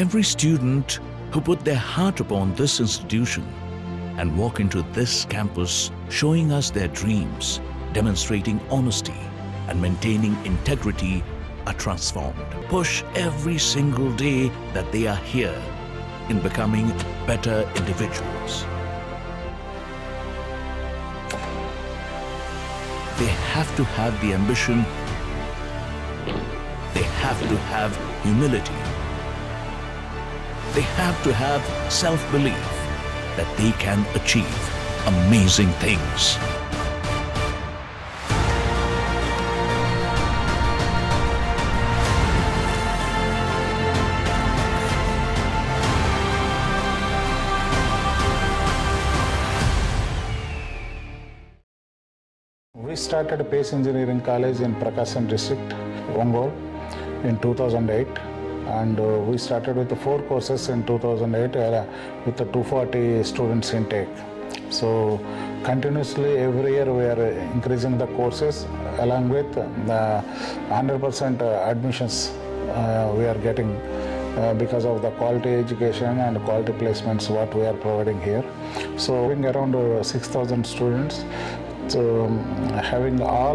every student who put their heart upon this institution and walk into this campus showing us their dreams, demonstrating honesty and maintaining integrity are transformed. Push every single day that they are here in becoming better individuals. They have to have the ambition, they have to have humility, they have to have self-belief that they can achieve amazing things. We started Base Engineering College in Prakasam district, Ongole, in 2008, and we started with the 4 courses in 2008 with the 240 students intake. So continuously every year we are increasing the courses along with 100% admissions we are getting because of the quality education and quality placements what we are providing here. So we around 6,000 students. So having all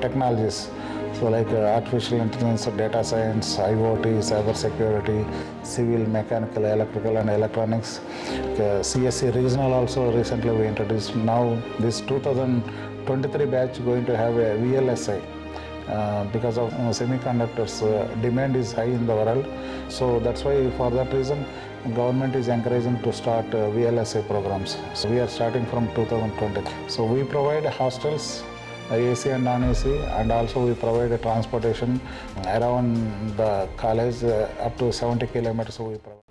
technologies, so like artificial intelligence, data science, IoT, cyber security, civil, mechanical, electrical and electronics. CSE regional also recently we introduced. Now this 2023 batch going to have a VLSI because of semiconductors demand is high in the world. So that's why for that reason government is encouraging to start VLSI programs. So we are starting from 2020. So we provide hostels, AC and non-AC, and also we provide transportation around the college up to 70 kilometers. So we provide.